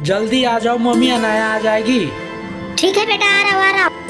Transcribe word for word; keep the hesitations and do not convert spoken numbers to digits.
जल्दी आ जाओ मम्मी, अनाया आ जाएगी। ठीक है बेटा, आ रहा आ रहा।